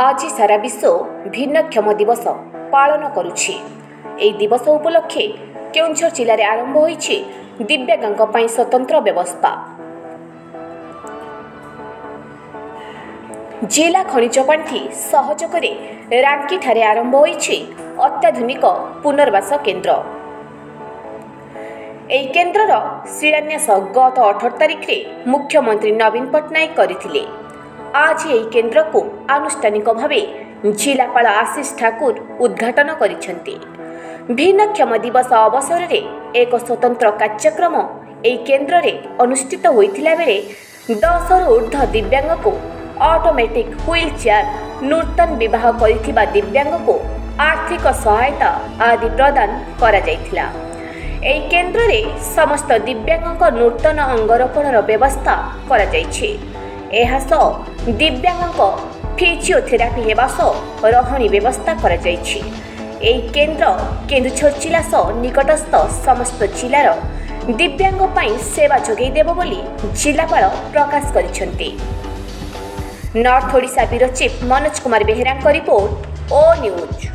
आज सारा विश्व भिन्नक्षम दिवस पालन करुछि। एई दिवस उपलक्षे केउंझर जिले आरंभ होइछि दिव्यांगों पाई स्वतंत्र व्यवस्था। जिला खनिज पांठी सहयोग में रांकी ठारे आरंभ होइछि अत्याधुनिक पुनर्वास केन्द्र। एई केन्द्रर शिलान्यास गत 18 तारीख में मुख्यमंत्री नवीन पटनायक करिथिले। आज एई केन्द्र को आनुष्ठानिक भाव जिलापाल आशीष ठाकुर उद्घाटन करिसेंति। भिन्नक्षम दिवस अवसर में एक स्वतंत्र कार्यक्रम एई केन्द्र रे अनुष्ठित होइथिला बेले 10 रु ऊर्ध्व दिव्यांग को ऑटोमेटिक व्हील चेयर, नूतन विवाह करिथिबा दिव्यांग को आर्थिक सहायता आदि प्रदान करा जाइथिला। एई केन्द्र रे समस्त दिव्यांगों को नूतन अंगरोपण व्यवस्था करा जाइछि। एहा सो दिव्यांगों को फिजियोथेरापी हेबा सो रहणी व्यवस्था करा जाइछि। एई केन्द्र केन्दुझर जिला सह निकटस्थ समस्त जिलार दिव्यांगों पाई सेवा जोगाई देबो बोली जिलापाल प्रकाश करिसेंति। North Odisha bureau chief Manoj Kumar Behera report ओ न्यूज।